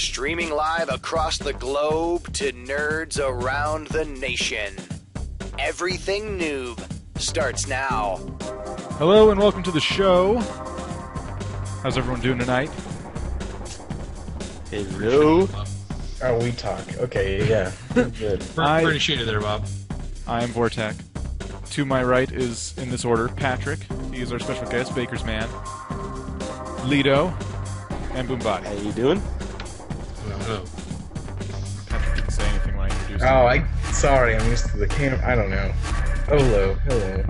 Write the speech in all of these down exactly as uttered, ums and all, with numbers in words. streaming live across the globe to nerds around the nation. Everything Noob starts now. Hello and welcome to the show. How's everyone doing tonight? Hello. Oh, we talk. Okay, yeah. Good. I, pretty shady there, Bob. I am Vortek. To my right is, in this order, Patrick. He is our special guest, Baker's Man. Lito. And Boombotty. How you doing? Hello. Patrick didn't say anything when I introduced him. Oh, I... Sorry, I'm used to the cam... I don't know. Hello. Hello.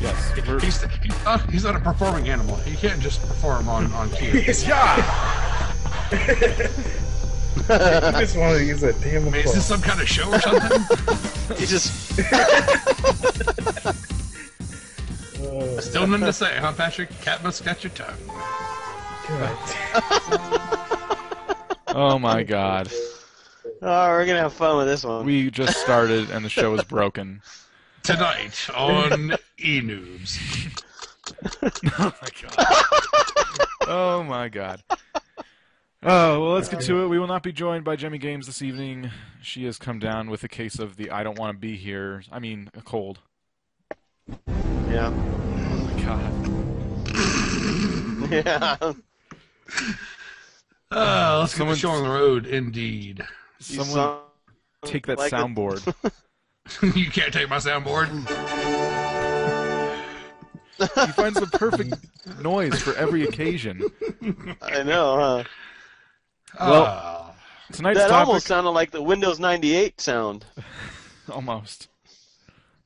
Yes. He's, he's, not, he's not a performing animal. He can't just perform on, on cue. Yeah! I just wanted to use that damn... I mean, is this some kind of show or something? He just... Still nothing to say, huh, Patrick? Cat must catch your tongue. Oh my god. Oh, we're gonna have fun with this one. We just started and the show is broken. Tonight on E-Noobs. Oh my god. Oh my god. Oh, well, let's get to it. We will not be joined by Jemi Games this evening. She has come down with a case of the I don't want to be here. I mean, a cold. Yeah. Oh my god. Yeah. Uh, let's get the show on the road, indeed. You Someone take that like soundboard. You can't take my soundboard. He finds the perfect noise for every occasion. I know, huh? Well, uh, tonight's that topic... almost sounded like the Windows ninety-eight sound. Almost.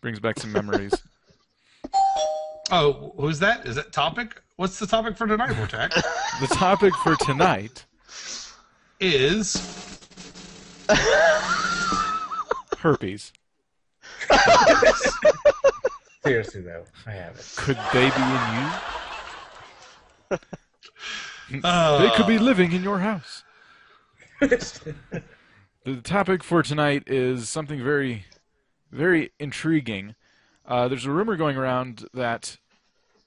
Brings back some memories. Oh, who's that? Is that topic? What's the topic for tonight, Vortek? The topic for tonight is herpes. Seriously, though, I have it. Could they be in you? Uh... They could be living in your house. The topic for tonight is something very, very intriguing. Uh, there's a rumor going around that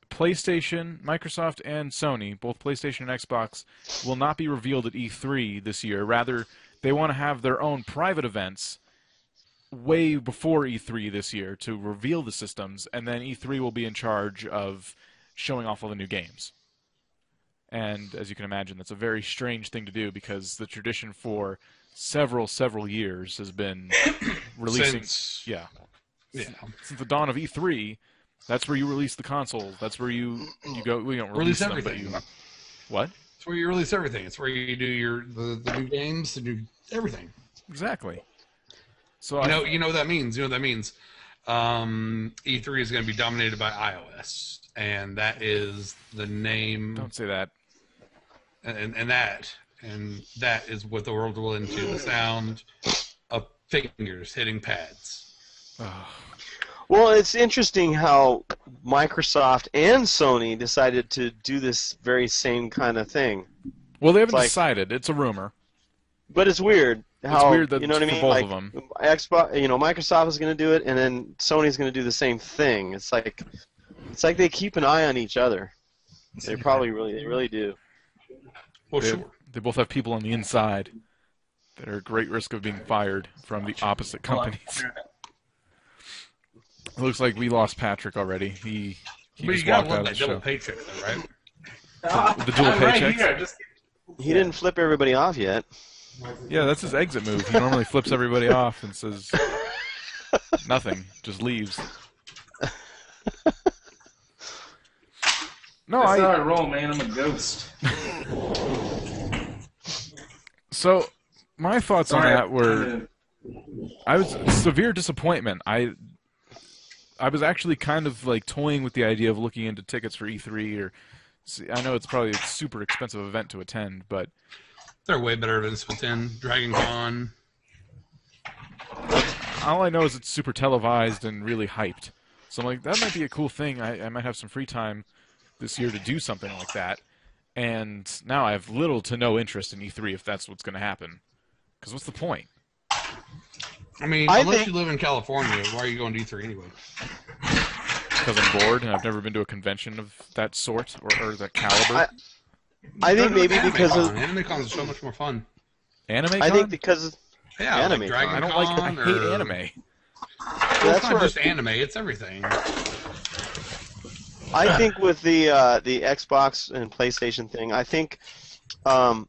PlayStation, Microsoft, and Sony, both PlayStation and Xbox, will not be revealed at E three this year. Rather, they want to have their own private events way before E three this year to reveal the systems, and then E three will be in charge of showing off all the new games. And as you can imagine, that's a very strange thing to do because the tradition for several, several years has been releasing... Since... Yeah. Yeah. Since the dawn of E three... That's where you release the consoles. That's where you, you go. We don't release, release them, everything. But you, what? It's where you release everything. It's where you do your the, the new games, the new everything. Exactly. So you I, know you know what that means. You know what that means. Um, E three is going to be dominated by iOS, and that is the name. Don't say that. And and that and that is what the world will into the sound of fingers hitting pads. Oh. Well, it's interesting how Microsoft and Sony decided to do this very same kind of thing. Well, they haven't like, decided. It's a rumor. But it's weird. How, it's weird that you know what I mean? Both like, of them. Xbox, you know, Microsoft is going to do it, and then Sony's going to do the same thing. It's like, it's like they keep an eye on each other. They probably really, they really do. Well, they, sure. They both have people on the inside that are at great risk of being fired from the opposite companies. It looks like we lost Patrick already. He, he but just you walked out of the show. Paycheck, though, right? uh, the dual I'm paychecks, right? Here, just... He didn't flip everybody off yet. Yeah, that's his exit move. He normally flips everybody off and says nothing, just leaves. No, I... That's how I roll, man. I'm a ghost. So, my thoughts Sorry, on that were... I was... Severe disappointment. I... I was actually kind of like toying with the idea of looking into tickets for E three or see, I know it's probably a super expensive event to attend, but they're way better events to attend. Dragon Con. All I know is it's super televised and really hyped. So I'm like, that might be a cool thing. I, I might have some free time this year to do something like that. And now I have little to no interest in E three if that's what's going to happen. Because what's the point? I mean, I unless think... you live in California, why are you going to E three anyway? Because I'm bored, and I've never been to a convention of that sort, or, or that caliber. I, I think maybe because... Con. Of... AnimeCon's is so much more fun. Anime? I think because yeah, anime like Dragon Con. I don't like. I hate or... anime. Well, well, it's not just I... anime; it's everything. I think with the uh, the Xbox and PlayStation thing, I think um,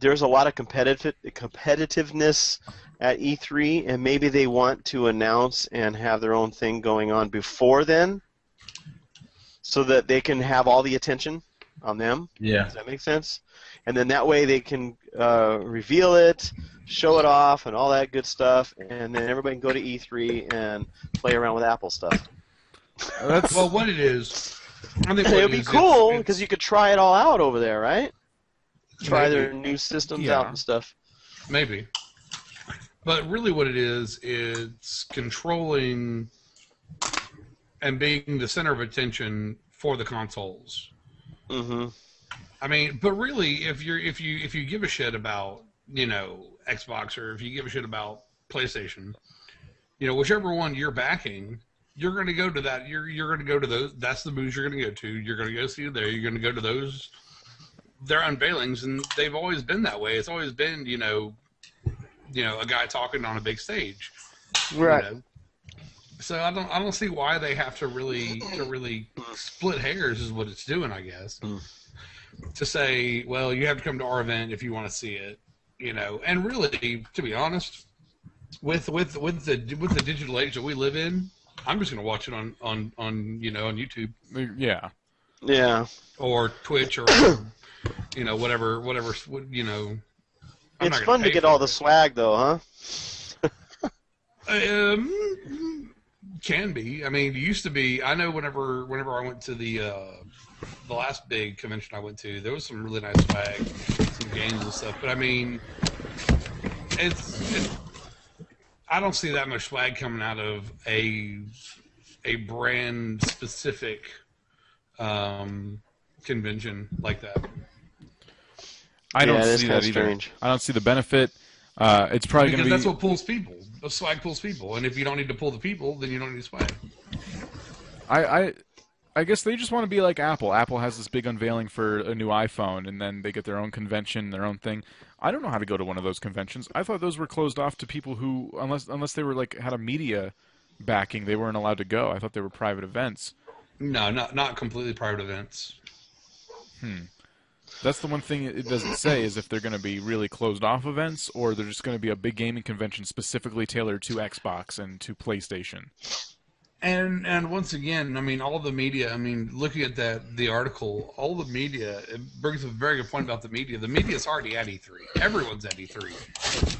there's a lot of competitive competitiveness at E three, and maybe they want to announce and have their own thing going on before then, so that they can have all the attention on them. Yeah. Does that make sense? And then that way they can uh, reveal it, show it off, and all that good stuff, and then everybody can go to E three and play around with Apple stuff. That's, well, what it is, I think it would be cool because you could try it all out over there, right? Try maybe. Their new systems yeah. out and stuff. Maybe. But really what it is, it's controlling and being the center of attention for the consoles. Mm-hmm. I mean, but really, if you're if you if you give a shit about, you know, Xbox, or if you give a shit about PlayStation, you know, whichever one you're backing, you're going to go to that. You're you're going to go to those. That's the moves you're going to go to. You're going to go see there. You're going to go to those. Their unveilings, and they've always been that way. It's always been, you know, you know, a guy talking on a big stage, right? You know? So I don't I don't see why they have to really to really split hairs is what it's doing, I guess. Mm. To say, well, you have to come to our event if you want to see it, you know. And really, to be honest, with with with the with the digital age that we live in, I'm just going to watch it on, on, on you know on YouTube. Yeah, yeah. Or Twitch, or you know whatever whatever you know. I'm it's fun to get all it. the swag, though, huh? um, can be. I mean, it used to be. I know whenever whenever I went to the. Uh, The last big convention I went to, there was some really nice swag, some games and stuff. But I mean, it's, it's I don't see that much swag coming out of a a brand specific um, convention like that. I don't yeah, see that either. Strange. I don't see the benefit. Uh, it's probably because gonna be... that's what pulls people. The swag pulls people, and if you don't need to pull the people, then you don't need swag. I. I... I guess they just want to be like Apple. Apple has this big unveiling for a new iPhone, and then they get their own convention, their own thing. I don't know how to go to one of those conventions. I thought those were closed off to people who, unless unless they were like had a media backing, they weren't allowed to go. I thought they were private events. No, not not completely private events. Hmm. That's the one thing it doesn't say is if they're going to be really closed off events, or they're just going to be a big gaming convention specifically tailored to Xbox and to PlayStation. And and once again, I mean, all the media. I mean, looking at that the article, all the media. It brings a very good point about the media. The media's already at E three. Everyone's at E three.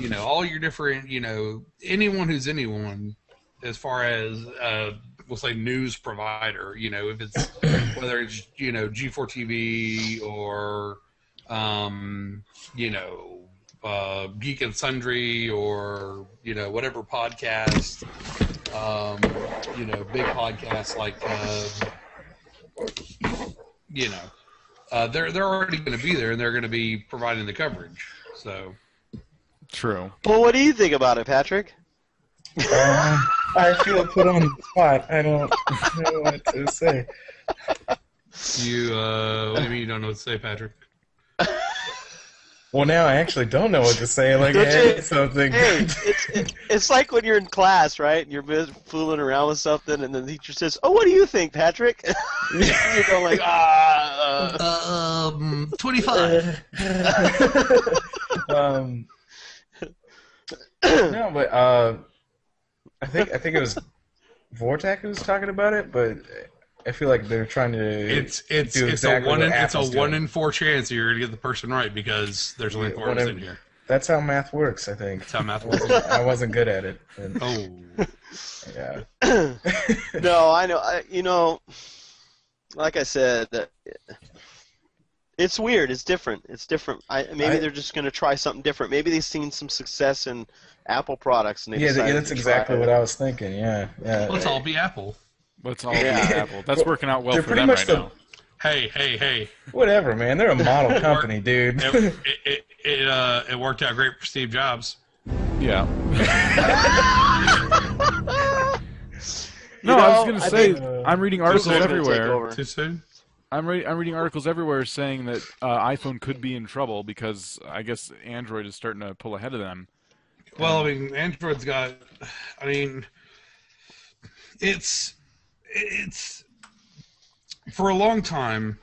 You know, all your different. You know, anyone who's anyone, as far as uh, we'll say news provider. You know, if it's whether it's you know G four T V or um, you know uh, Geek and Sundry or you know whatever podcast. Um, you know, big podcasts like, uh, you know, uh, they're they're already going to be there, and they're going to be providing the coverage. So, true. Well, what do you think about it, Patrick? Uh, I feel put on the spot. I don't know what to say. You, uh, what do you mean you don't know what to say, Patrick? Well, now I actually don't know what to say. Like, hey, something. Hey, it's, it, it's like when you're in class, right? And you're fooling around with something, and the teacher says, "Oh, what do you think, Patrick?" And you go like, "Ah, uh, um, twenty-five." um, no, but uh, I think I think it was Vortek who was talking about it, but. I feel like they're trying to. It's it's do it's exactly a one in, it's a doing. one in four chance that you're gonna get the person right because there's only four of us in here. That's how math works, I think. That's how math works. I wasn't good at it. And, oh. Yeah. No, I know. I, you know, like I said, it's weird. It's different. It's different. I maybe I, they're just gonna try something different. Maybe they've seen some success in Apple products and they yeah, yeah, that's exactly what I was thinking. Yeah, yeah. Let's all be Apple. Let's all yeah. be Apple. That's working out well they're for them right the, now. Hey, hey, hey. Whatever, man. They're a model company, dude. It, it, it, uh, it worked out great for Steve Jobs. Yeah. No, you know, I was going to say, think, uh, I'm reading articles everywhere. Too soon? I'm re I'm reading articles everywhere saying that uh, iPhone could be in trouble because I guess Android is starting to pull ahead of them. Well, I mean, Android's got. I mean, it's it's for a long time,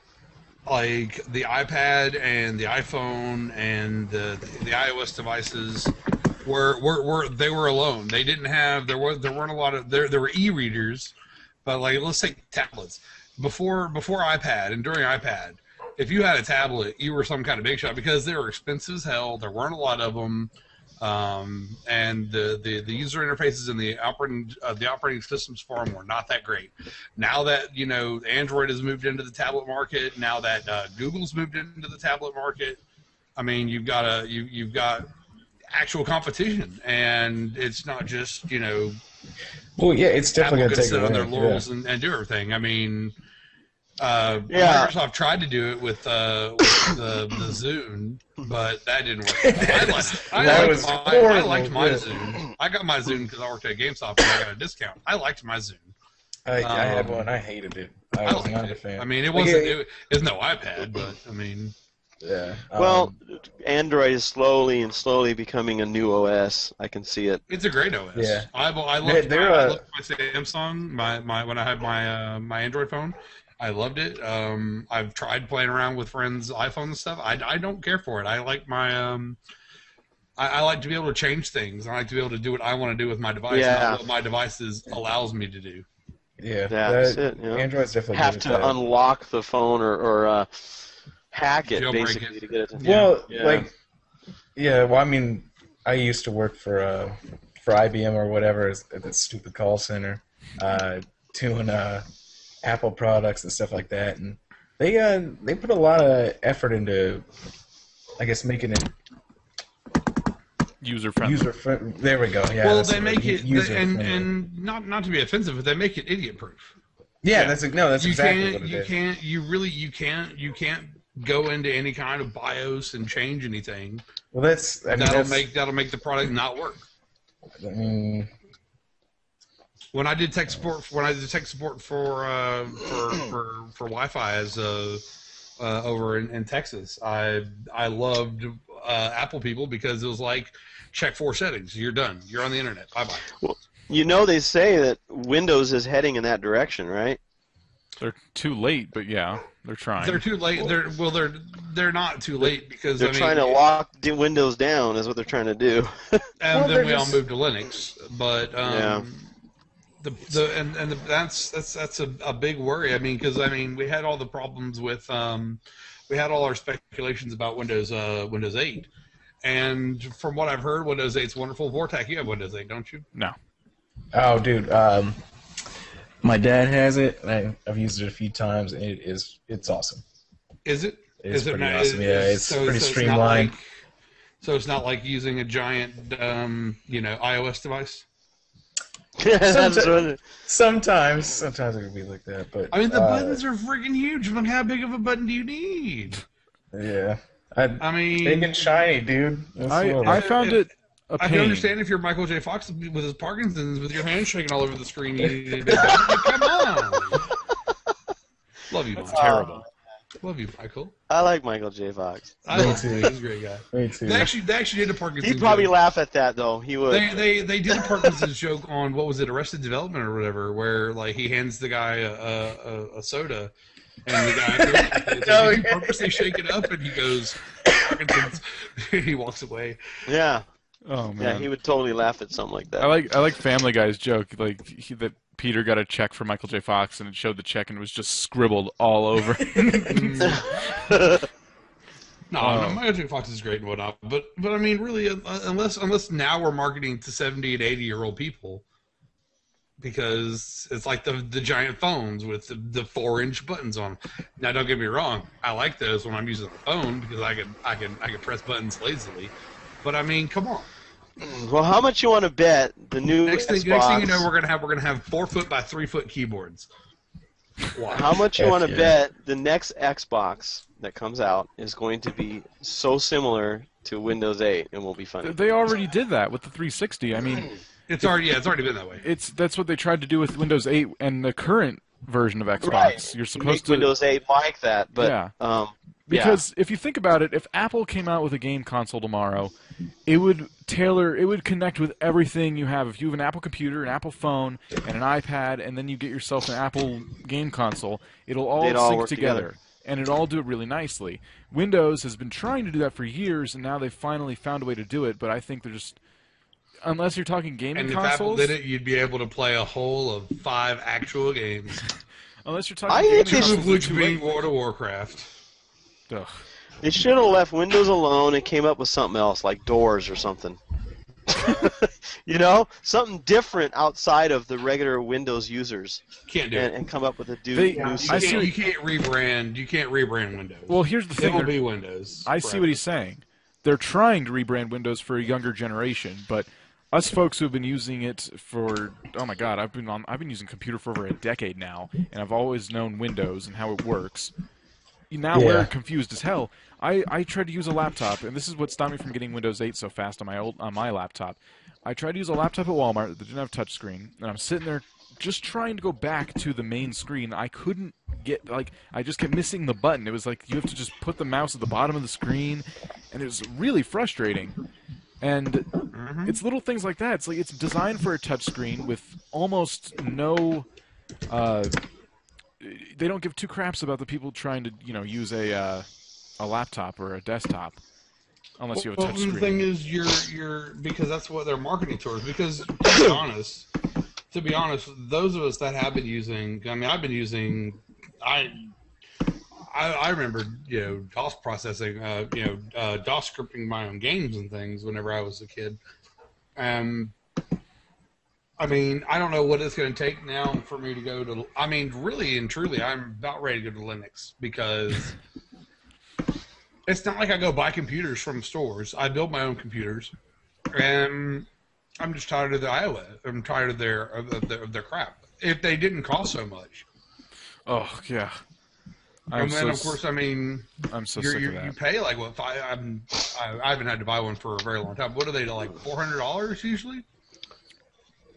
like the iPad and the iPhone and the the iOS devices were were were they were alone. They didn't have there was there weren't a lot of there there were e-readers, but like let's take tablets. Before before iPad and during iPad, if you had a tablet, you were some kind of big shot because they were expensive as hell. There weren't a lot of them, um, and the, the the user interfaces and the operating uh, the operating systems for them were not that great. Now that you know Android has moved into the tablet market, now that uh, Google's moved into the tablet market, I mean you've got a you you've got actual competition, and it's not just you know. Well, yeah, it's definitely going to take sit on their laurels yeah. and, and do everything. I mean. Uh, yeah. Microsoft tried to do it with, uh, with the, the Zune, but that didn't work. I liked, I that liked was my, I liked my yeah. Zune. I got my Zune because I worked at GameStop and I got a discount. I liked my Zune. I, um, I had one. I hated it. I, I was not it. a fan. I mean, it wasn't. It, it's no iPad, but I mean. Yeah. Um, well, Android is slowly and slowly becoming a new O S. I can see it. It's a great O S. Yeah. I I loved, my, uh, I loved my Samsung. My my when I had my uh, my Android phone. I loved it. Um, I've tried playing around with friends' iPhone and stuff. I, I don't care for it. I like my um, I, I like to be able to change things. I like to be able to do what I want to do with my device. Yeah. What my devices allows me to do. Yeah, that's that, it. You know? Android's definitely have to that. unlock the phone or or uh, hack it basically it. to get it. To well, yeah. like yeah. Well, I mean, I used to work for uh, for I B M or whatever at that stupid call center, uh, doing uh. Apple products and stuff like that, and they uh, they put a lot of effort into, I guess, making it user friendly. User friendly. There we go. Yeah. Well, they make it, they, and and not not to be offensive, but they make it idiot proof. Yeah, yeah, that's no, that's you exactly what it you is. You can't, you really, you can't, you can't go into any kind of BIOS and change anything. Well, that's I mean, that'll that's, make that'll make the product not work. I mean, when I did tech support, when I did tech support for uh, for, for for Wi-Fi as uh, uh, over in, in Texas, I I loved uh, Apple people because it was like check four settings, you're done, you're on the internet, bye bye. Well, you know they say that Windows is heading in that direction, right? They're too late, but yeah, they're trying. They're too late. They're well, they're they're not too late because they're I mean, trying to lock Windows down is what they're trying to do. and well, then we just... all moved to Linux, but um, yeah. The, the, and and the, that's that's that's a, a big worry. I mean, because I mean, we had all the problems with um, we had all our speculations about Windows uh, Windows eight, and from what I've heard, Windows eight's wonderful. Vortek, you have Windows eight, don't you? No. Oh, dude, um, my dad has it, and I, I've used it a few times, and it is it's awesome. Is it? It is, is pretty it not, awesome. Is, yeah, it's so, pretty so streamlined. It's like, so it's not like using a giant, um, you know, iOS device. sometimes, sometimes, sometimes it can be like that. But I mean, the uh, buttons are freaking huge. But how big of a button do you need? Yeah, I, I mean, big and shiny, dude. I, I found if, it. A pain. I can understand if you're Michael J. Fox with his Parkinson's, with your hands shaking all over the screen. You need to come on. Love you, Michael. Terrible. Love you, Michael. I like Michael J. Fox. I Me too. He's a great guy. Me too. They actually, they actually did a Parkinson's He'd probably joke. laugh at that, though. He would. They, they, they did a Parkinson's joke on, what was it, Arrested Development or whatever, where like he hands the guy a, a, a soda, and the guy goes, no, he purposely shake it up, and he goes, Parkinson's. He walks away. Yeah. Oh, man. Yeah, he would totally laugh at something like that. I like, I like Family Guy's joke, like he, that Peter got a check for Michael J. Fox, and it showed the check, and it was just scribbled all over. no, um, no, Michael J. Fox is great and whatnot, but but I mean, really, unless unless now we're marketing to seventy and eighty year old people, because it's like the the giant phones with the, the four inch buttons on them. Now, don't get me wrong, I like those when I'm using the phone because I can I can I can press buttons lazily, but I mean, come on. Well, how much you want to bet the new next thing, Xbox? Next thing you know, we're gonna have we're gonna have four foot by three foot keyboards. Wow. How much you want to yeah. bet the next Xbox that comes out is going to be so similar to Windows eight, and will be funny. They already did that with the three sixty. I mean, it's already yeah, it's already been that way. It's that's what they tried to do with Windows eight and the current version of Xbox. Right. You're supposed Make to Windows eight like that, but yeah. um Because yeah. if you think about it, if Apple came out with a game console tomorrow, it would tailor, it would connect with everything you have. If you have an Apple computer, an Apple phone, and an iPad, and then you get yourself an Apple game console, it'll all all sync together, together, and it'll all do it really nicely. Windows has been trying to do that for years, and now they've finally found a way to do it, but I think they're just... Unless you're talking gaming and consoles... And if Apple did it, you'd be able to play a whole of five actual games. Unless you're talking I gaming consoles... Which being World of Warcraft... Ugh. They should have left Windows alone and came up with something else, like doors or something. You know? Something different outside of the regular Windows users. Can't do and, it. And come up with a dude. They, new I see you can't rebrand you can't rebrand Windows. Well, here's the thing. It will be Windows. I forever. see what he's saying. They're trying to rebrand Windows for a younger generation, but us folks who have been using it for oh my god, I've been on I've been using computer for over a decade now, and I've always known Windows and how it works. Now yeah. we're confused as hell. I, I tried to use a laptop, and this is what stopped me from getting Windows eight so fast on my old on my laptop. I tried to use a laptop at Walmart that didn't have a touchscreen, and I'm sitting there just trying to go back to the main screen. I couldn't get, like, I just kept missing the button. It was like you have to just put the mouse at the bottom of the screen, and it was really frustrating. And mm-hmm. it's little things like that. It's like it's designed for a touchscreen with almost no... Uh, They don't give two craps about the people trying to, you know, use a uh, a laptop or a desktop, unless you have a touch well, screen. The thing is, you're you're because that's what they're marketing towards. Because to be honest, to be honest, those of us that have been using, I mean, I've been using, I I, I remember, you know, DOS processing, uh, you know, uh, DOS scripting my own games and things whenever I was a kid. Um. I mean, I don't know what it's going to take now for me to go to... I mean, really and truly, I'm about ready to go to Linux because it's not like I go buy computers from stores. I build my own computers, and I'm just tired of the iOS. I'm tired of their of their, of their crap. If they didn't cost so much. Oh, yeah. I'm and then, so of course, I mean... I'm so you're, sick you're, of that. You pay, like, what... Well, I'm, I, I haven't had to buy one for a very long time. What are they, like, four hundred dollars usually?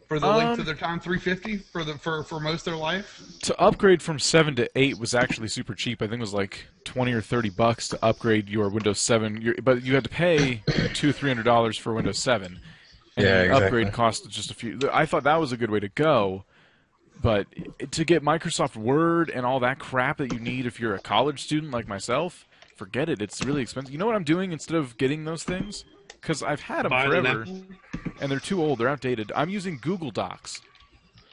For the length um, of their time, three fifty for the for for most of their life. To upgrade from seven to eight was actually super cheap. I think it was like twenty or thirty bucks to upgrade your Windows seven. Your, but you had to pay two three hundred dollars for Windows seven, and yeah, exactly. Upgrade cost just a few. I thought that was a good way to go, but to get Microsoft Word and all that crap that you need if you're a college student like myself, forget it. It's really expensive. You know what I'm doing instead of getting those things? Because I've had them Buy forever, and they're too old. They're outdated. I'm using Google Docs,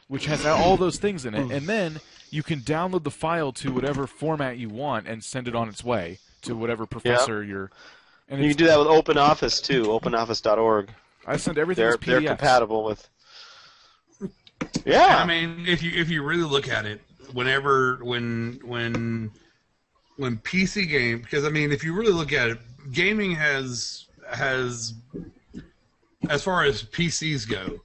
which has all those things in it. And then you can download the file to whatever format you want and send it on its way to whatever professor yep. you're... And you can do that with OpenOffice, too, open office dot org. I send everything they're, as P D Fs. They're compatible with... Yeah. I mean, if you if you really look at it, whenever, when, when, when P C game... Because, I mean, if you really look at it, gaming has... has as far as P Cs go,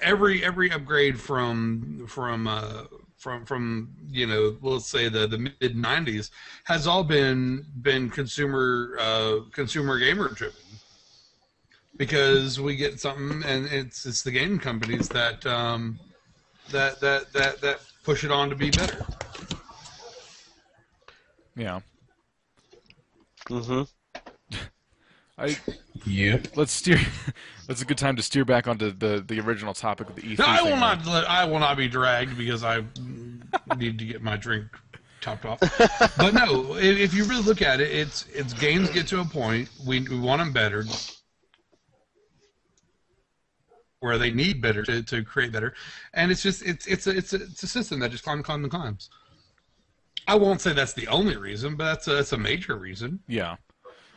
every every upgrade from from uh, from from you know, let's say the the mid nineties has all been been consumer uh, consumer gamer driven, because we get something and it's it's the game companies that um, that that that that push it on to be better. Yeah. Mm-hmm. I, yeah. Let's steer. That's a good time to steer back onto the the original topic of the E three. No, I will thing, not. Right? Let, I will not be dragged because I need to get my drink topped off. But no, if, if you really look at it, it's it's games get to a point we we want them better, where they need better to, to create better, and it's just it's it's a, it's a, it's a system that just climbs climbs and climbs. I won't say that's the only reason, but that's a, that's a major reason. Yeah.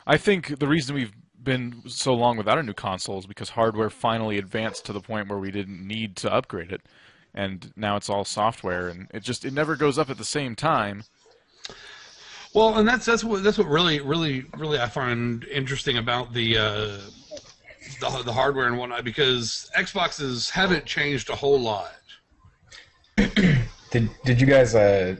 I think the reason we've been so long without a new console is because hardware finally advanced to the point where we didn't need to upgrade it, and now it's all software, and it just it never goes up at the same time. Well, and that's that's what that's what really really really I find interesting about the uh, the, the hardware and whatnot, because Xboxes haven't changed a whole lot. did did you guys uh,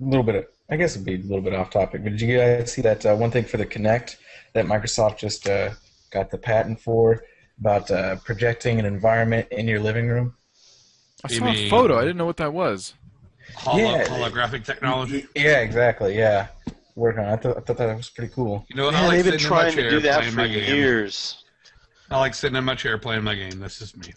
a little bit of I guess it'd be a little bit off topic, but did you guys see that uh, one thing for the Kinect that Microsoft just uh, got the patent for about uh, projecting an environment in your living room? I saw a photo. I didn't know what that was. Holo- yeah. Holographic technology. Yeah, exactly. Yeah. Work on. I thought, I thought that was pretty cool. You know, yeah, I like they've been trying to do that for years. I like sitting in my chair playing my game. That's just me.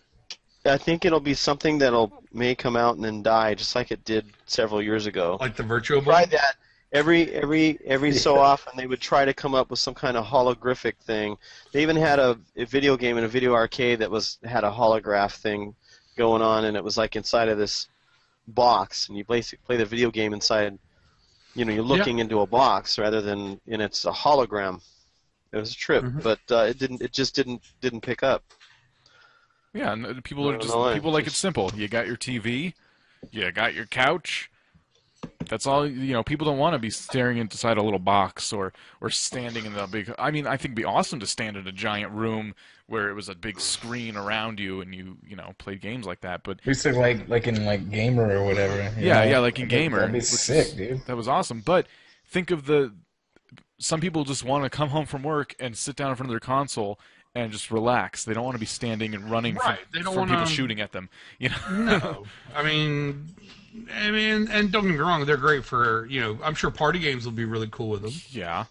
I think it'll be something that'll may come out and then die, just like it did several years ago. Like the virtual book? Tried that every every every yeah. so often. They would try to come up with some kind of holographic thing. They even had a, a video game in a video arcade that was had a holograph thing going on, and it was like inside of this box, and you basically play the video game inside. You know, you're looking yeah. into a box rather than, and it's a hologram. It was a trip, mm-hmm. but uh, it didn't. It just didn't didn't pick up. Yeah, and people are just people like it's simple. You got your T V, you got your couch. That's all. You know, people don't want to be staring inside a little box or or standing in the big. I mean, I think it'd be awesome to stand in a giant room where it was a big screen around you and you you know played games like that. But we said like like in like Gamer or whatever. Yeah, know? yeah, like in Gamer. That'd be sick, dude. That was awesome. But think of the some people just want to come home from work and sit down in front of their console. And just relax. They don't want to be standing and running right. from, from wanna... people shooting at them. You know? No, I mean, I mean, and don't get me wrong, they're great for you know. I'm sure party games will be really cool with them. Yeah,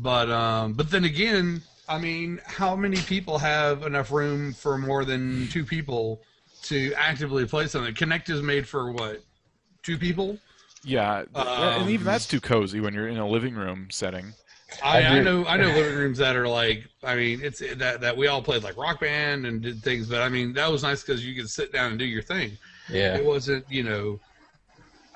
but um, but then again, I mean, how many people have enough room for more than two people to actively play something? Kinect is made for what? Two people? Yeah, um, and even that's too cozy when you're in a living room setting. I, I know, I know, living rooms that are like, I mean, it's that that we all played like Rock Band and did things, but I mean, that was nice because you could sit down and do your thing. Yeah, it wasn't, you know,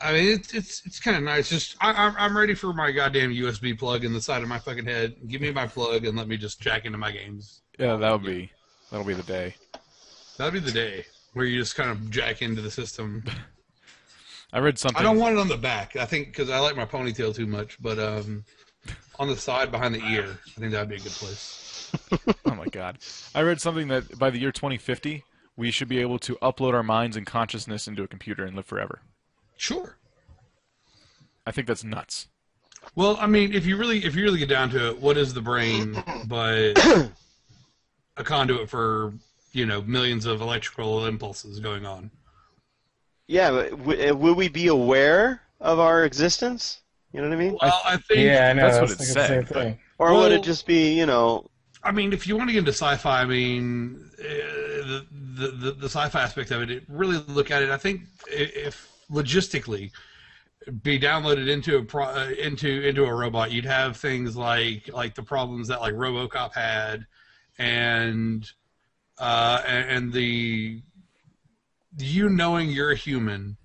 I mean, it's it's it's kind of nice. Just I, I'm ready for my goddamn U S B plug in the side of my fucking head. Give me my plug and let me just jack into my games. Yeah, that'll yeah. be that'll be the day. That'll be the day where you just kind of jack into the system. I read something. I don't want it on the back. I think because I like my ponytail too much, but um. On the side behind the ear. I think that would be a good place. Oh, my God. I read something that by the year twenty fifty, we should be able to upload our minds and consciousness into a computer and live forever. Sure. I think that's nuts. Well, I mean, if you really if you really get down to it, what is the brain but a conduit for, you know, millions of electrical impulses going on? Yeah, but w- will we be aware of our existence? You know what I mean? Well, I think yeah, I know. that's what it said. But, or well, would it just be, you know... I mean, if you want to get into sci-fi, I mean, uh, the, the, the sci-fi aspect of it, it, really look at it, I think if logistically be downloaded into a pro, uh, into into a robot, you'd have things like like the problems that like RoboCop had and uh, and the you knowing you're a human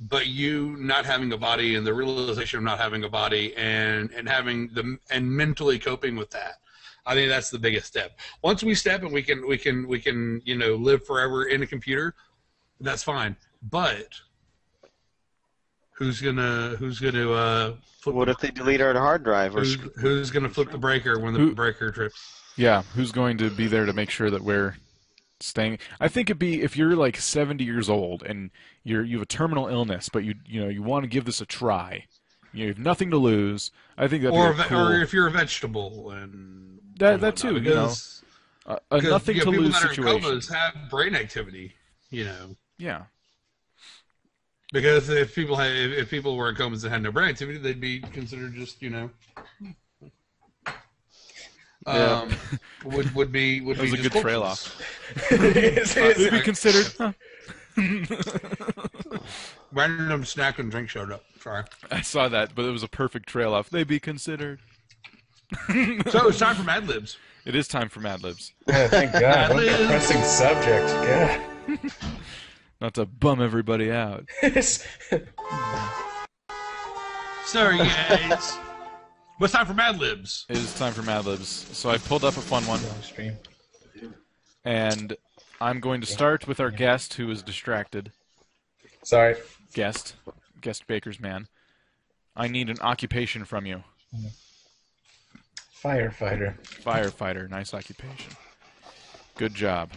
but you not having a body and the realization of not having a body and, and having the and mentally coping with that. I think that's the biggest step. Once we step and we can we can we can, you know, live forever in a computer, that's fine. But who's gonna who's gonna uh flip what if they delete our hard drive or who's, who's gonna flip the breaker when the Who, breaker trips? Yeah, who's going to be there to make sure that we're staying. I think it'd be if you're like seventy years old and you're you have a terminal illness, but you you know you want to give this a try. You have nothing to lose. I think that. Or, ve- cool... or if you're a vegetable and that that too, because, you know, a, a nothing you know, to people lose that are situation. Comas have brain activity, you know. Yeah. Because if people had if people were in comas that had no brain activity, they'd be considered just you know. Yeah. Um, would would be would that be was a good trail off. It would be considered. Huh? Random snack and drink showed up. Sorry, I saw that, but it was a perfect trail off. They'd be considered. So it's time for Mad Libs. It is time for Mad Libs. Oh, thank God! Mad what Libs. A depressing subject. God. Not to bum everybody out. Sorry, guys. But it's time for Mad Libs. It is time for Mad Libs. So I pulled up a fun one. And I'm going to start with our guest who is distracted. Sorry. Guest. Guest Baker's Man. I need an occupation from you. Firefighter. Firefighter. Nice occupation. Good job.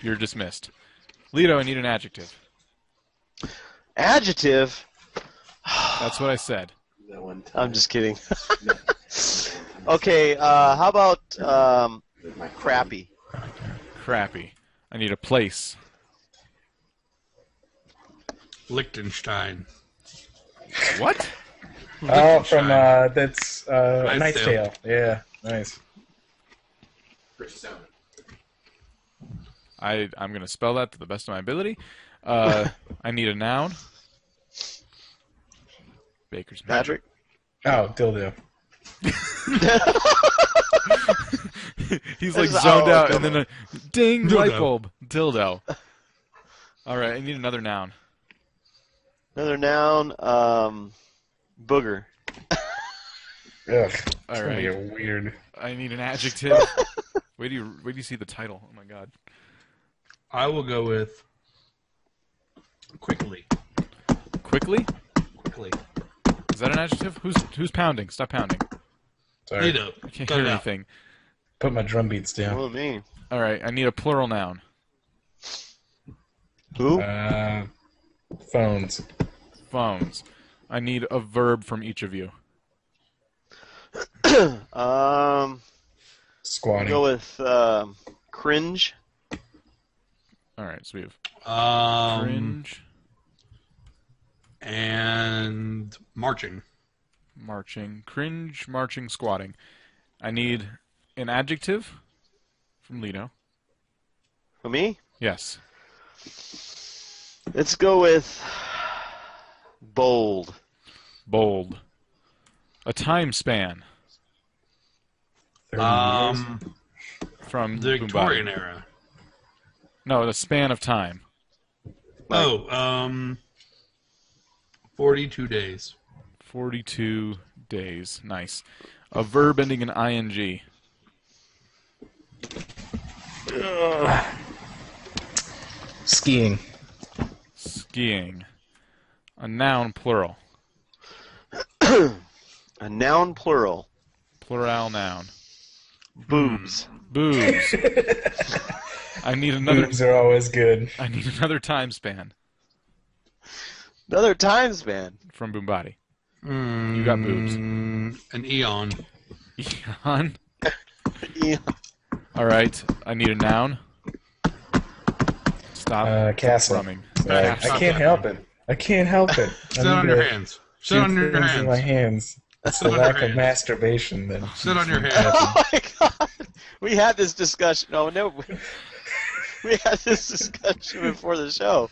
You're dismissed. Lito, I need an adjective. Adjective? That's what I said. That one time. I'm just kidding. Okay, uh, how about um, crappy? Crappy. I need a place. Liechtenstein. What? Oh, from uh, that's uh, Night Tale. Yeah, nice. Pretty sound. I I'm gonna spell that to the best of my ability. Uh, I need a noun. Baker's Man. Patrick. Oh, dildo. He's like this zoned out, dildo. And then a ding dildo. Light bulb dildo. All right, I need another noun. Another noun. Um, booger. Ugh. All right. Get weird. I need an adjective. Where do you where do you see the title? Oh my god. I will go with quickly. Quickly? Quickly. Is that an adjective? Who's who's pounding? Stop pounding. Sorry. Lito. I can't Cut hear anything. Out. Put my drum beats down. What do you mean? All right, I need a plural noun. Who? Uh, phones. Phones. I need a verb from each of you. um Squatting. Go with uh, cringe. All right, so we have um, cringe and marching, marching, cringe, marching, squatting. I need an adjective from Lito. For me? Yes. Let's go with bold. Bold. A time span. Um, from the Victorian Boombotty. Era. No, the span of time. Like, oh, um, forty-two days. Forty-two days. Nice. A verb ending in ing. Ugh. Skiing. Skiing. A noun plural. A noun plural. Plural noun. Boobs. Boobs. I need another. Boobs are always good. I need another time span. Another time span from Boombotty. Mm, you got boobs. An eon. Eon. Eon. All right. I need a noun. Stop. Uh, castle. Stop I, I can't that. help it. I can't help it. Sit on your hands. Sit on your hands. In my hands. It's the lack of masturbation that. Sit on your hands. Oh my god! We had this discussion. Oh no, we, we had this discussion before the show.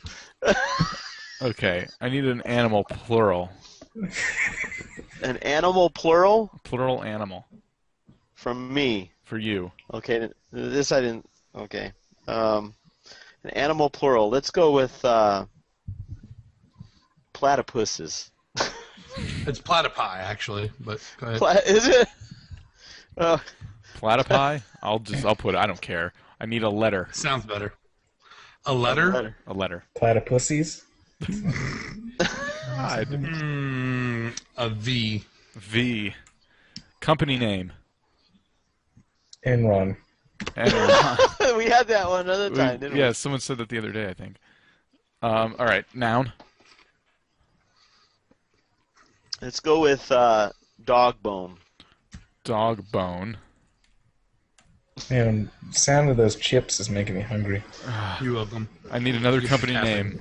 Okay, I need an animal plural. An animal plural? Plural animal. From me. For you. Okay, this I didn't. Okay, um, an animal plural. Let's go with uh, platypuses. It's platypi, actually, but go ahead. Pla is it? Uh, platypi? I'll just, I'll put it, I don't care. I need a letter. Sounds better. A letter? A letter. A letter. Platypussies? God. Mm, a V. V. Company name. Enron. Enron. We had that one another time, we, didn't yeah, we? Yeah, someone said that the other day, I think. Um, all right, noun. Let's go with uh, dog bone. Dog bone. Man, the sound of those chips is making me hungry. You're welcome. I need another company name.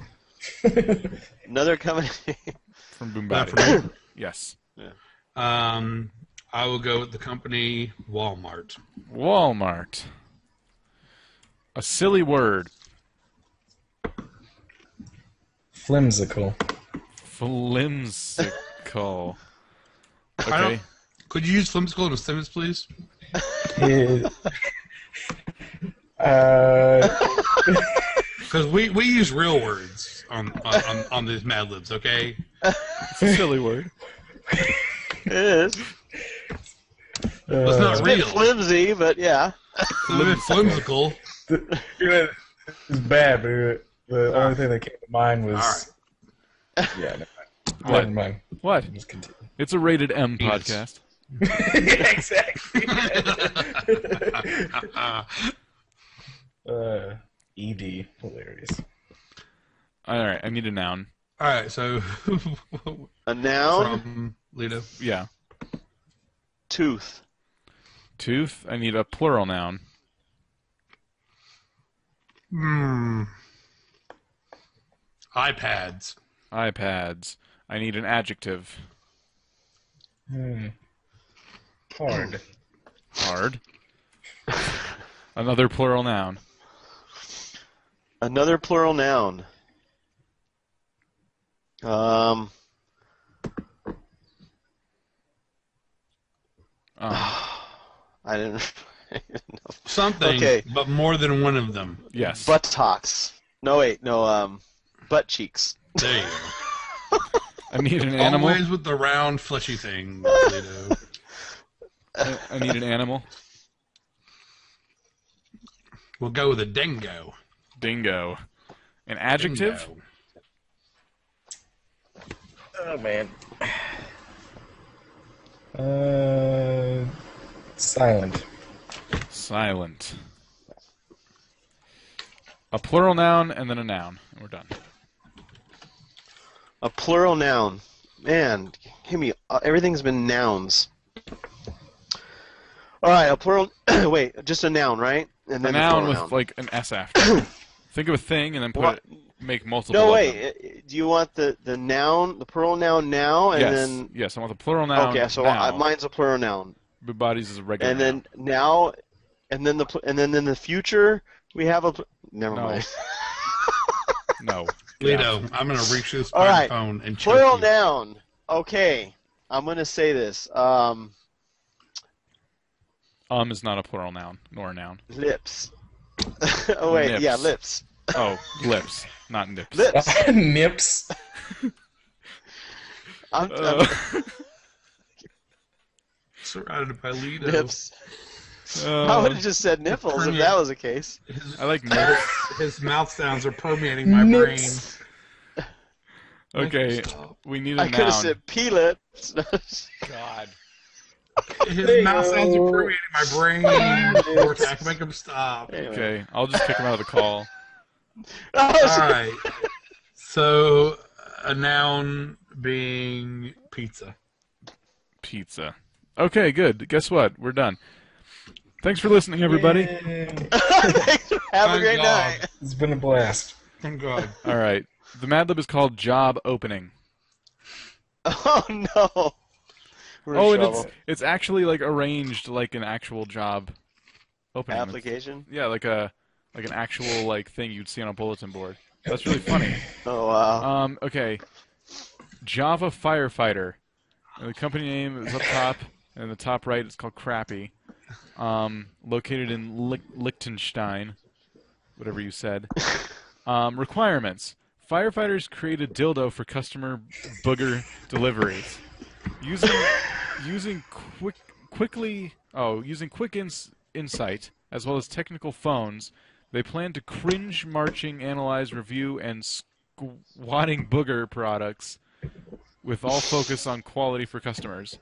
Another company name. From Boombotty. Yes. Yeah. Um, I will go with the company Walmart. Walmart. A silly word. Flimsical. Flimsical. Cool. Okay. Could you use flimsical in a sentence, please? Yeah. uh. Because we we use real words on on, on, on these Mad Libs, okay? It's a silly word. It is. Well, it's not uh, real. It's flimsy, but yeah. Flimsical. It's bad, but the only thing that came to mind was. All right. Yeah. No. What? Never mind. What? It's a rated M podcast. Yeah, exactly. uh, E D. Hilarious. All right, I need a noun. All right, so a noun from Lito. Yeah. Tooth. Tooth. I need a plural noun. Hmm. iPads. iPads. I need an adjective. Hmm. Hard. Hard. Another plural noun. Another plural noun. Um. Oh. I didn't. I didn't know. Something, okay. But more than one of them. Yes. Buttocks. No, wait, no. Um, butt cheeks. There you go. I need an animal. Always with the round, fleshy thing. I, I need an animal. We'll go with a dingo. Dingo. An adjective. Dingo. Oh man. Uh, silent. Silent. A plural noun and then a noun. And we're done. A plural noun. Man, give me uh, everything's been nouns. All right, a plural. Wait, just a noun, right? And then a noun with noun. Like an S after. Think of a thing and then put what? It. Make multiple. No wait. Do you want the, the noun, the plural noun now, and yes. then? Yes. I want the plural noun. Okay. So now. I, mine's a plural noun. Boombotty's is a regular. And then noun. Now, and then the and then in the future we have a. Never no. mind. No. Lito, I'm gonna reach this microphone All right. and choke plural you. Noun. Okay. I'm gonna say this. Um. Um is not a plural noun nor a noun. Lips. Oh wait. Nips. Yeah, lips. Oh, lips, not nips. Lips. Nips. I'm, uh, I'm surrounded by Lito. Nips. Uh, I would have just said nipples if that was the case. His, I like nips. His mouth sounds are permeating my nips. Brain. Okay, we need a I noun. I could have said pea lips. God. His there mouth sounds are permeating my brain. Vortek, make him stop. Anyway. Okay, I'll just kick him out of the call. Alright, so a noun being pizza. Pizza. Okay, good. Guess what? We're done. Thanks for listening, everybody. Thanks for have Thank a great God. Night. It's been a blast. Thank God. Alright, the Mad Lib is called Job Opening. Oh, no. We're oh, and trouble. it's it's actually like arranged like an actual job opening. Application? It's, yeah, like a... Like an actual like thing you'd see on a bulletin board. That's really funny. Oh wow. Um, okay. Java Firefighter. And the company name is up top, and in the top right it's called Crappy. Um, located in Lich Liechtenstein, whatever you said. Um, requirements: firefighters create a dildo for customer booger deliveries. Using using quick quickly oh using quick ins insight as well as technical phones. They plan to cringe, marching, analyze, review, and squatting booger products with all focus on quality for customers.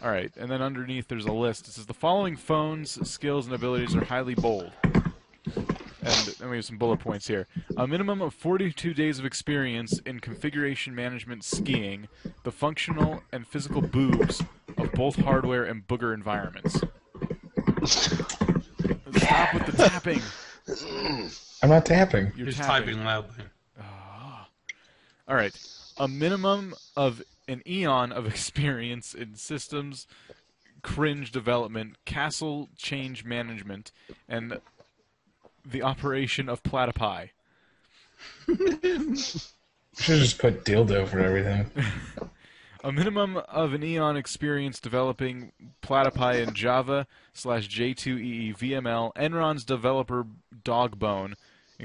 All right, and then underneath there's a list. It says, the following phones, skills, and abilities are highly bold. And, and we have some bullet points here. A minimum of forty-two days of experience in configuration management skiing, the functional and physical boobs of both hardware and booger environments. Stop with the tapping. I'm not tapping. You're just tapping. Typing loudly. Oh. All right. A minimum of an eon of experience in systems, cringe development, castle change management, and the operation of platypi. You should just put dildo for everything. A minimum of an eon experience developing platypi in Java slash J two E E V M L, Enron's developer Dogbone,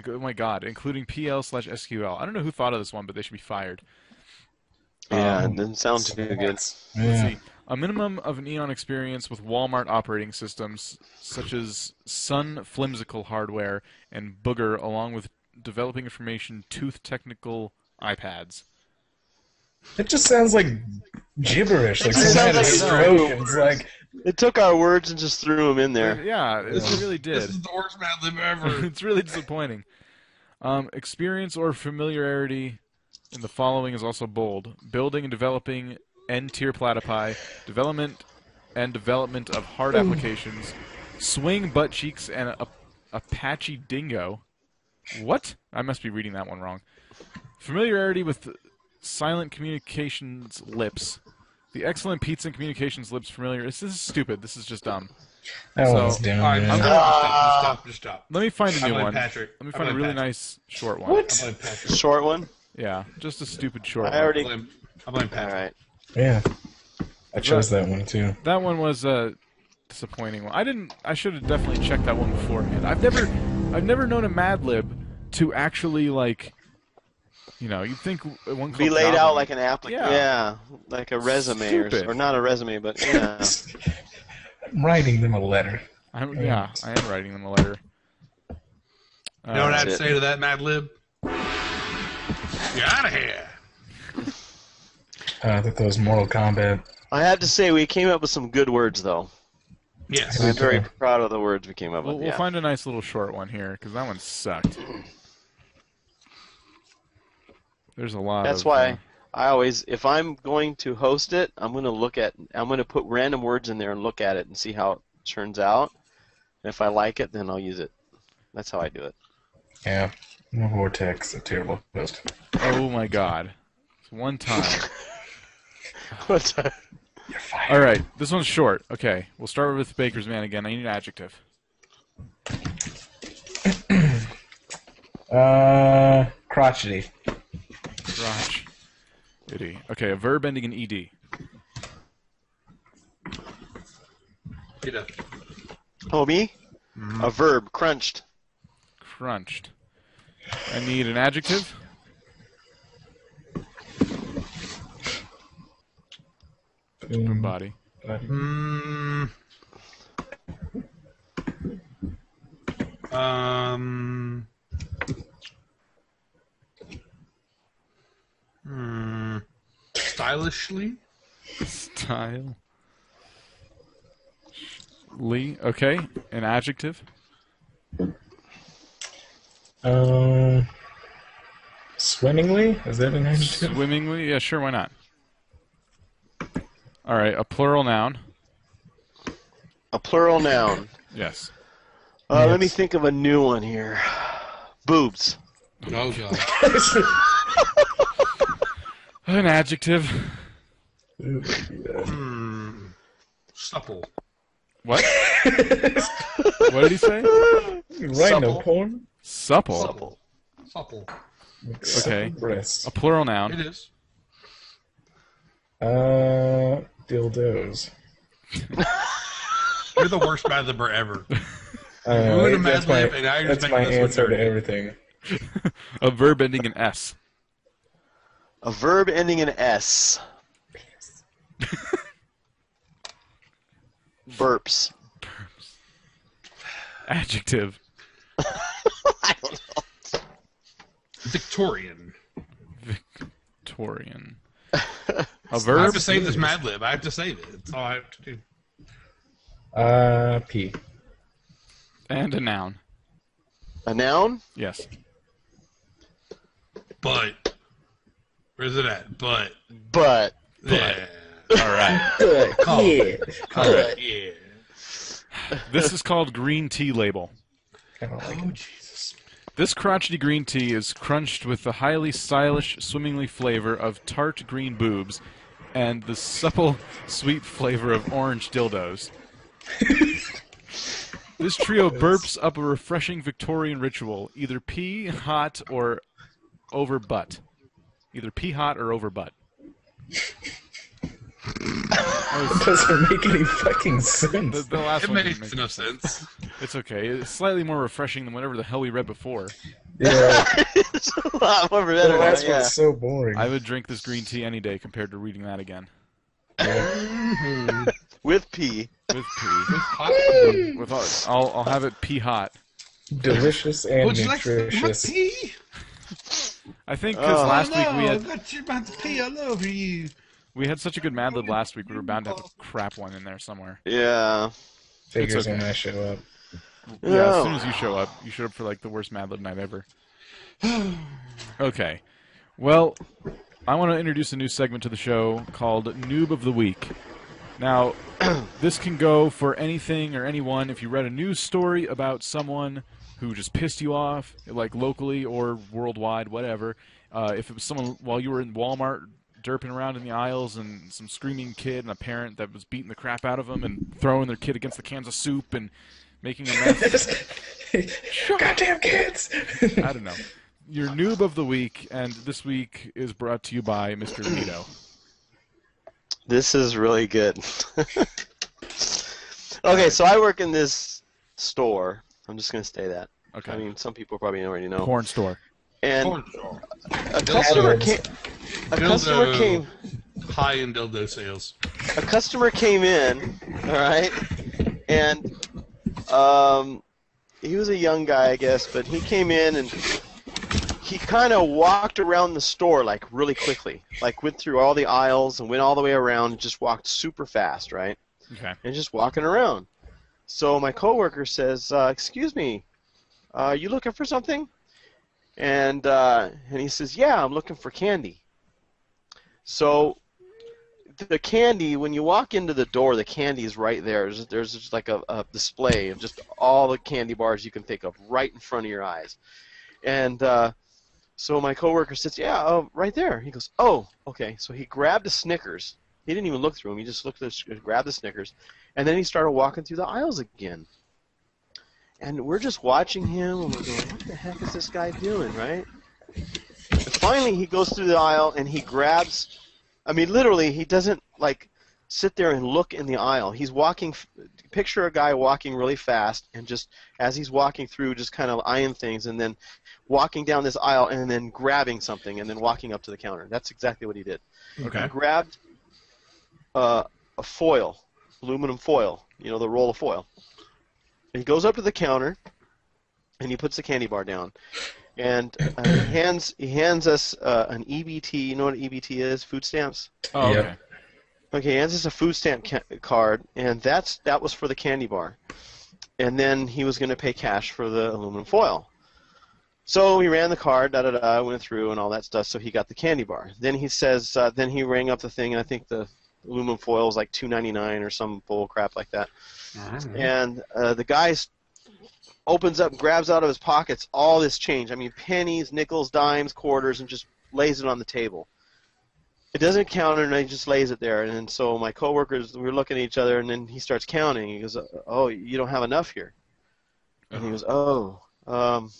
oh my god, including P L slash S Q L. I don't know who thought of this one, but they should be fired. Yeah, um, it didn't sound too good. Let's yeah. see. A minimum of an eon experience with Walmart operating systems, such as Sun Flimsical Hardware and Booger, along with developing information tooth technical iPads. It just sounds like gibberish. Like someone had a stroke. It's like it took our words and just threw them in there. Yeah, it yeah. really did. This is the worst Mad Lib ever. It's really disappointing. Um, experience or familiarity in the following is also bold: building and developing N-tier platypi, development and development of hard applications, swing butt cheeks and a, a Apache dingo. What? I must be reading that one wrong. Familiarity with silent communications lips. The excellent pizza and communications lips familiar. This is stupid. This is just dumb. That so, one's dumb. All right, I'm gonna, uh, stop, just stop. Let me find a new one. Patrick. Let me find a really Patrick. nice short one. What? Short one? Yeah, just a stupid short I already... one. I blame Patrick. All right. Yeah. I chose that, that one too. That one was a disappointing one. I didn't. I should have definitely checked that one beforehand. I've never, I've never known a Mad Lib to actually like. You know, you'd think one could be laid out like an application. Yeah. yeah, like a resume, or, or not a resume, but yeah. I'm writing them a letter. I'm, yeah, I am writing them a letter. Uh, you know what I'd it. say to that, Mad Lib? You're out of here. I thought that was Mortal Kombat. I have to say, we came up with some good words, though. Yes. I'm very proud of the words we came up we'll, with. We'll yeah. find a nice little short one here, because that one sucked. There's a lot. That's of, why uh, I always, if I'm going to host it, I'm going to look at, I'm going to put random words in there and look at it and see how it turns out. And if I like it, then I'll use it. That's how I do it. Yeah. No Vortex, a terrible host. Oh my God! It's one time. One time. You're fired. All right, this one's short. Okay, we'll start with Baker's Man again. I need an adjective. uh, crotchety. Crotch. Itty. Okay, a verb ending in ed. Get up. Oh, me? Mm-hmm. A verb. Crunched. Crunched. I need an adjective. Boombotty. Um. Um. Hmm. Stylishly? Style. Lee. Okay. An adjective. Uh, swimmingly? Is that an adjective? Swimmingly? Yeah, sure, why not? All right, a plural noun. A plural noun. Yes. Uh, yes. Let me think of a new one here. Boobs. Oh, God. An adjective. Mm, supple. What? What did he say? Right, no porn. Supple. Supple. Supple. Okay. Supple. A plural noun. It is. Uh, dildos. You're the worst Mad Libber ever. Uh, wait, that's my, and I that's my answer to everything. A verb ending in s. A verb ending in s. Burps. Burps. Adjective. I don't know. Victorian. Victorian. A verb. I have to save this Mad Lib. I have to save it. That's all I have to do. Uh, P. And a noun. A noun? Yes. But. Where's it at? But. But. Yeah. But. All right. But. Call yeah. It. Call but. It. Yeah. This is called green tea label. I don't like oh, it. Jesus. This crotchety green tea is crunched with the highly stylish, swimmingly flavor of tart green boobs and the supple, sweet flavor of orange dildos. This trio burps up a refreshing Victorian ritual, either pee, hot, or over butt. Either pee hot or over butt. That doesn't make any fucking sense. The, the last it one makes make enough sense. sense. It's okay. It's slightly more refreshing than whatever the hell we read before. Yeah. It's a lot more better. The last yeah. one's so boring. I would drink this green tea any day compared to reading that again. Yeah. With pee. With pee. With hot. With hot. I'll, I'll have it pee hot. Delicious and would nutritious. You like tea? I think because oh, last week we had... I thought you were about to pee all over you. We had such a good Mad Lib last week, we were bound to have a crap one in there somewhere. Yeah. Figures okay. when I show up. Yeah, no. As soon as you show up. You showed up for like the worst Mad Lib night ever. Okay. Well, I want to introduce a new segment to the show called Noob of the Week. Now, this can go for anything or anyone. If you read a news story about someone who just pissed you off, like locally or worldwide, whatever, uh, if it was someone while you were in Walmart derping around in the aisles and some screaming kid and a parent that was beating the crap out of them and throwing their kid against the cans of soup and making a mess. Goddamn kids! I don't know. Your noob of the week, and this week is brought to you by Mister Lito. This is really good. Okay, so I work in this store. I'm just going to say that. Okay. I mean, some people probably already know. Porn store. And Porn store. A customer came, a customer came high in dildo sales. A customer came in, all right, and um, he was a young guy, I guess, but he came in and he kind of walked around the store like really quickly, like went through all the aisles and went all the way around and just walked super fast, right? Okay. And just walking around. So my coworker says, uh, "Excuse me, uh, you looking for something?" And uh, and he says, "Yeah, I'm looking for candy." So the candy, when you walk into the door, the candy is right there. There's, there's just like a, a display of just all the candy bars you can think of right in front of your eyes, and. Uh, So my coworker says, "Yeah, uh, right there." He goes, "Oh, okay." So he grabbed a Snickers. He didn't even look through them. He just looked, at, grabbed the Snickers, and then he started walking through the aisles again. And we're just watching him, and we're going, "What the heck is this guy doing?" Right? And finally, he goes through the aisle and he grabs. I mean, literally, he doesn't like sit there and look in the aisle. He's walking. Picture a guy walking really fast, and just as he's walking through, just kind of eyeing things, and then. Walking down this aisle and then grabbing something and then walking up to the counter. That's exactly what he did. Okay. He grabbed uh, a foil, aluminum foil, you know, the roll of foil. And he goes up to the counter and he puts the candy bar down. And uh, he hands he hands us uh, an E B T. You know what an E B T is? Food stamps. Oh, okay. Okay, he hands us a food stamp ca card, and that's that was for the candy bar. And then he was going to pay cash for the aluminum foil. So he ran the card, da da da, went through and all that stuff. So he got the candy bar. Then he says, uh, then he rang up the thing, and I think the aluminum foil was like two ninety-nine or some bull crap like that. Mm-hmm. And uh, the guy opens up, grabs out of his pockets all this change. I mean, pennies, nickels, dimes, quarters, and just lays it on the table. It doesn't count, and he just lays it there. And, and so my coworkers, we were looking at each other, and then he starts counting. He goes, "Oh, you don't have enough here." And he goes, "Oh." Um,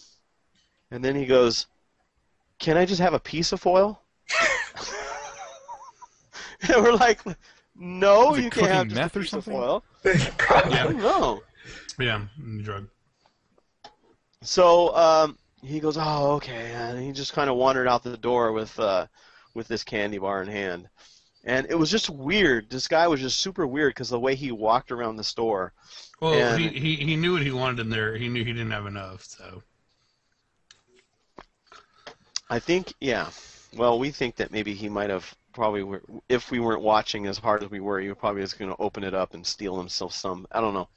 And then he goes, "Can I just have a piece of foil?" And we're like, "No, you can't have just a piece of foil." Probably. Yeah. I don't know. Yeah, drug. So um, he goes, "Oh, okay," and he just kind of wandered out the door with uh, with this candy bar in hand, and it was just weird. This guy was just super weird because the way he walked around the store. Well, he, he he knew what he wanted in there. He knew he didn't have enough, so. I think, yeah. Well, we think that maybe he might have probably, were, if we weren't watching as hard as we were, he probably was going to open it up and steal himself some. I don't know.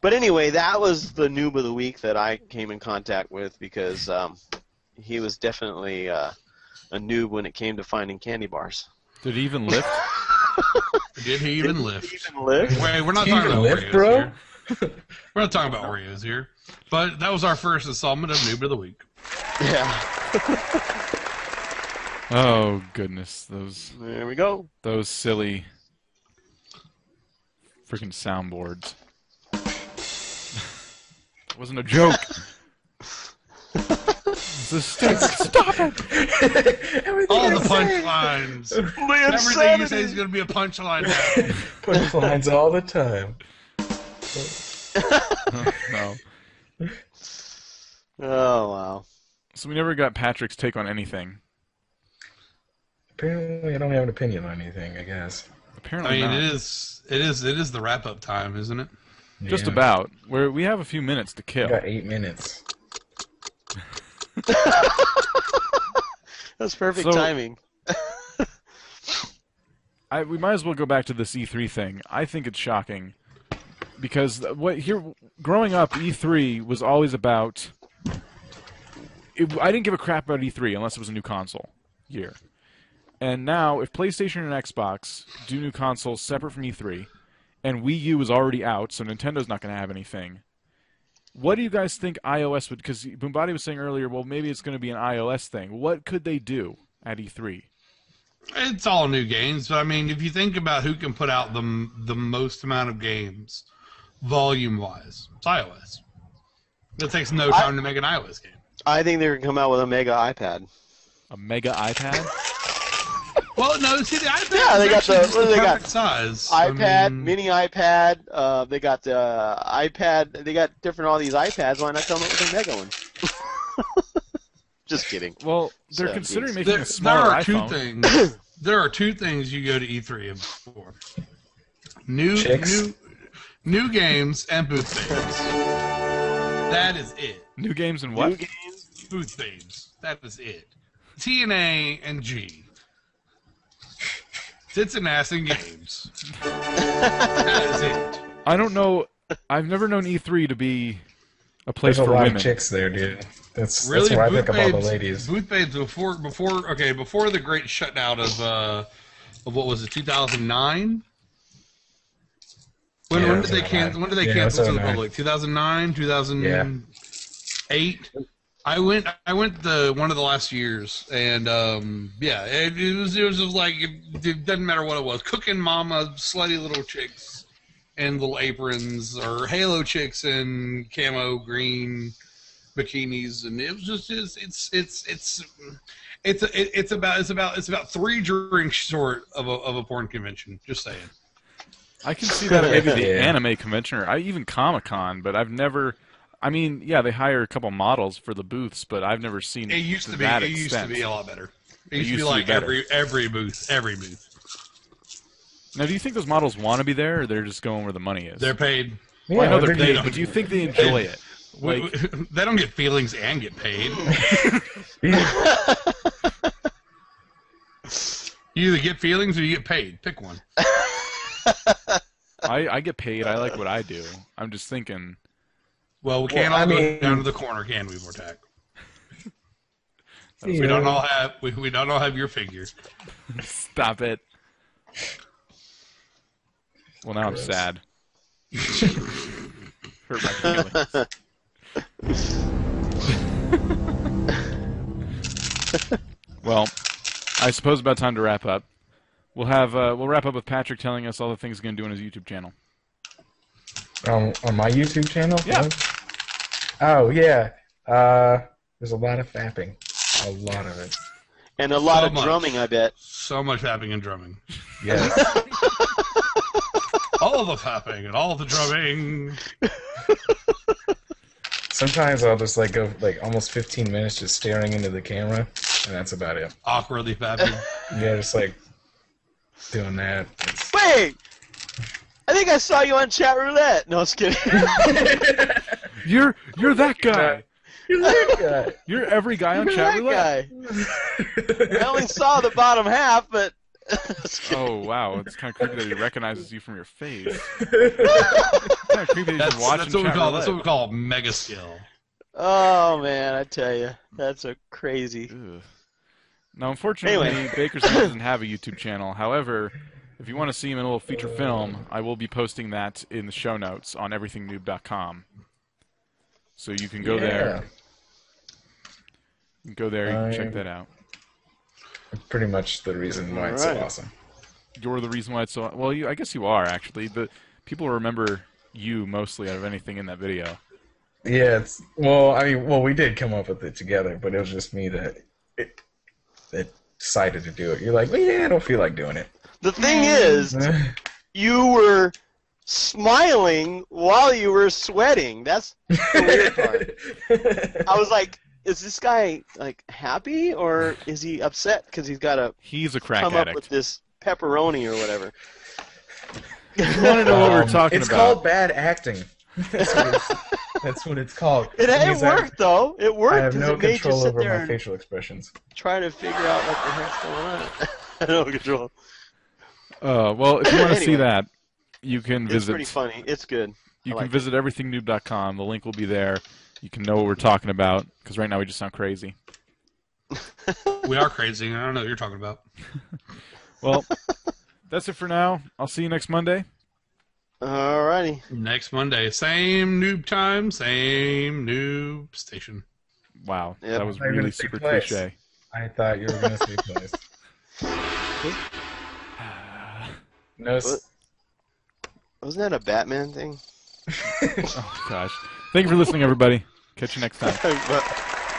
But anyway, that was the noob of the week that I came in contact with because um, he was definitely uh, a noob when it came to finding candy bars. Did he even lift? Did he even Did lift? He even lift? Wait, we're not Did talking about lift, Oreos bro? Here. We're not talking about Oreos here. But that was our first installment of Noob of the Week. Yeah. Oh goodness, those there we go. Those silly freaking soundboards. It wasn't a joke. Stop, stop it! All the punchlines. Everything you say is going to be a punchline now. Punchlines all the time. Oh, no. Oh wow. So we never got Patrick's take on anything. Apparently, I don't have an opinion on anything. I guess. Apparently, I mean, it is, it is, it is the wrap-up time, isn't it? Yeah. Just about. Where we have a few minutes to kill. We got eight minutes. That's perfect so, timing. I we might as well go back to this E three thing. I think it's shocking because what here, growing up, E three was always about. It, I didn't give a crap about E three unless it was a new console year. And now, if PlayStation and Xbox do new consoles separate from E three, and Wii U is already out, so Nintendo's not going to have anything, what do you guys think iOS would... Because Boombotty was saying earlier, well, maybe it's going to be an iOS thing. What could they do at E three? It's all new games. I mean, if you think about who can put out the, the most amount of games, volume-wise, it's iOS. It takes no time I, to make an iOS game. I think they're going to come out with a mega iPad. A mega iPad? Well, no, see, the iPad yeah, they got the, the they perfect got size. iPad, I mean, mini iPad, uh, they got the uh, iPad, they got different all these iPads, why not come up with a mega one? Just kidding. Well, they're so, considering yes. making there, a smaller there are iPhone. Two things, there are two things you go to E three and for. New, new, new games and booth themes. That is it. New games and what? New games, booth themes. That is it. T N A and G. It's an ass in games. That is it. I don't know. I've never known E three to be a place There's for a lot women. Of chicks there, dude. That's, really? That's where booth I think babes, of all the ladies. Booth babes before before okay before the great shutdown of uh of what was it two thousand nine. When, yeah, when did they cancel? When did they yeah, cancel to the public? two thousand nine, two thousand eight. Yeah. I went. I went the one of the last years, and um, yeah, it, it was. It was just like it, it doesn't matter what it was. Cooking mama, slutty little chicks, in little aprons, or halo chicks in camo green bikinis, and it was just. It's. It's. It's. It's. It's, it's, it's about. It's about. It's about three drinks short of a of a porn convention. Just saying. I can see that maybe the yeah. anime convention, or I, even Comic-Con, but I've never. I mean, yeah, they hire a couple models for the booths, but I've never seen it used to, to be. That it used extent. to be a lot better. It, it used to be like to be every every booth, every booth. Now, do you think those models want to be there, or they're just going where the money is? They're paid. Well, yeah, I know they're, they're paid, but do you think they enjoy it? Like, they don't get feelings and get paid. You either get feelings or you get paid. Pick one. I I get paid. I like what I do. I'm just thinking. Well, we can't well, all I go mean, down to the corner, can we, Vortek? We know. don't all have we, we don't all have your figure. Stop it. Well, now Gross. I'm sad. Hurt my feelings. Well, I suppose about time to wrap up. We'll have uh, we'll wrap up with Patrick telling us all the things he's going to do on his YouTube channel. Um, on my YouTube channel? Yeah. Right? Oh, yeah. Uh, there's a lot of fapping. A lot of it. And a lot so of much. drumming, I bet. So much fapping and drumming. Yeah. All the fapping and all the drumming. Sometimes I'll just like go like almost fifteen minutes just staring into the camera, and that's about it. Awkwardly fapping. Yeah, just like doing that. It's... Wait! I think I saw you on Chat Roulette. No, I was kidding. you're you're that guy. You're that guy. You're every guy on you're Chat Roulette. Guy. I only saw the bottom half, but. Oh wow, it's kind of creepy that he recognizes you from your face. It's kind of creepy that he's watching that's what Chat we call, Roulette. That's what we call mega skill. Oh man, I tell you, that's a crazy. Ugh. Now, unfortunately, anyway. Baker's Man doesn't have a YouTube channel. However. If you want to see him in a little feature film, I will be posting that in the show notes on everything noob dot com. So you can go yeah. there. You can go there. You can check that out. Pretty much the reason why All it's right. so awesome. You're the reason why it's so well. You, I guess you are actually. The people remember you mostly out of anything in that video. Yeah. It's, well, I mean, well, we did come up with it together, but it was just me that it, that decided to do it. You're like, well, yeah, I don't feel like doing it. The thing is, you were smiling while you were sweating. That's the weird part. I was like, is this guy like happy or is he upset because he's got to he's a crack come addict. Up with this pepperoni or whatever? You want to know what um, we're talking it's about? It's called bad acting. That's what it's, that's what it's called. It, it worked, I, though. It worked. I have no control over my facial expressions. Trying to figure out what the heck's going on. I have no control. Uh, well, if you want to anyway, see that, you can visit. It's pretty funny. It's good. You I can like visit it. everything noob dot com. The link will be there. You can know what we're talking about because right now we just sound crazy. We are crazy. I don't know what you're talking about. Well, that's it for now. I'll see you next Monday. Alrighty. Next Monday. Same noob time, same noob station. Wow. Yep. That was really super place. Cliche. I thought you were going to say place. No. What? Wasn't that a Batman thing? Oh, gosh. Thank you for listening, everybody. Catch you next time.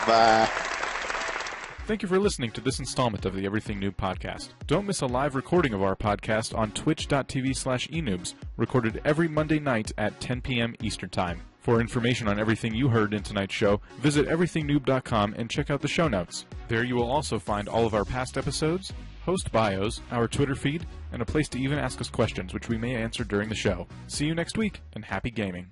Bye. Thank you for listening to this installment of the Everything Noob podcast. Don't miss a live recording of our podcast on twitch dot t v slash e noobs, recorded every Monday night at ten p m Eastern Time. For information on everything you heard in tonight's show, visit everything noob dot com and check out the show notes. There you will also find all of our past episodes, host bios, our Twitter feed, and a place to even ask us questions, which we may answer during the show. See you next week, and happy gaming.